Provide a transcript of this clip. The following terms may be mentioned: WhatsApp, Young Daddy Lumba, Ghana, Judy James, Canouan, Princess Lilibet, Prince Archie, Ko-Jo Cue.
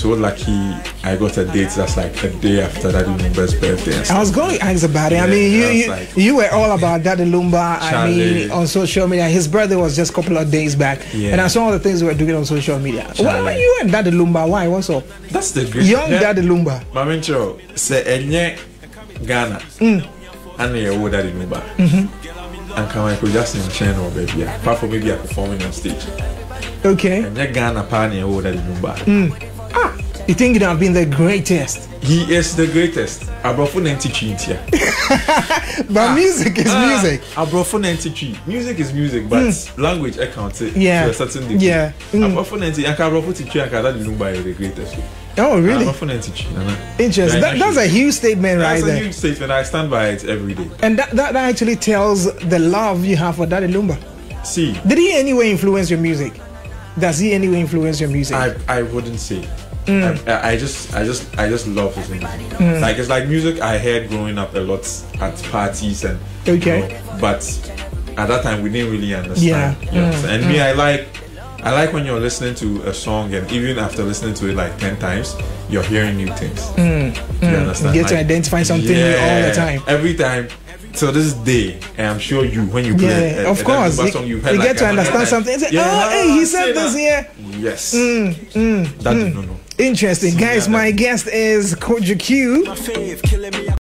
so lucky I got a date that's like a day after Daddy Lumba's birthday. I was going to ask about it. Yeah, I mean, you were all about Daddy Lumba, I mean, on social media. His birthday was just a couple of days back. Yeah. And I saw all the things we were doing on social media. Why were you and Daddy Lumba? Why? What's up? That's the great Young Daddy Lumba. Mamincho, se enye Ghana. And the old Daddy Lumba. And come could just in channel, baby. Apart from maybe performing on stage. Okay. And that Ghana Pani old Daddy Lumba. Ah, you think it have been the greatest? He is the greatest. Abrofo 93 here. But music is music. Abrofo 93. Music is music, but language I count it to a certain degree. Yeah. Abrofo 93. Abrofo 93. Daddy Lumba is the greatest. Oh really? Interesting. That's a huge statement, right there. That's a huge statement. I stand by it every day. And that actually tells the love you have for Daddy Lumba. See, did he anyway influence your music? Does he anyway influence your music? I wouldn't say. I just love his music. Like it's like music I heard growing up a lot at parties and but at that time we didn't really understand. Yeah. And me, I like when you're listening to a song and even after listening to it like 10 times, you're hearing new things. You understand? You get to identify something all the time. Every time. So this day, and I'm sure you, when you play it, of course, song, you get to understand something. Say, oh, hey, he said this here. Yes. That did not know. Interesting. Guys, my guest is Ko-Jo Cue.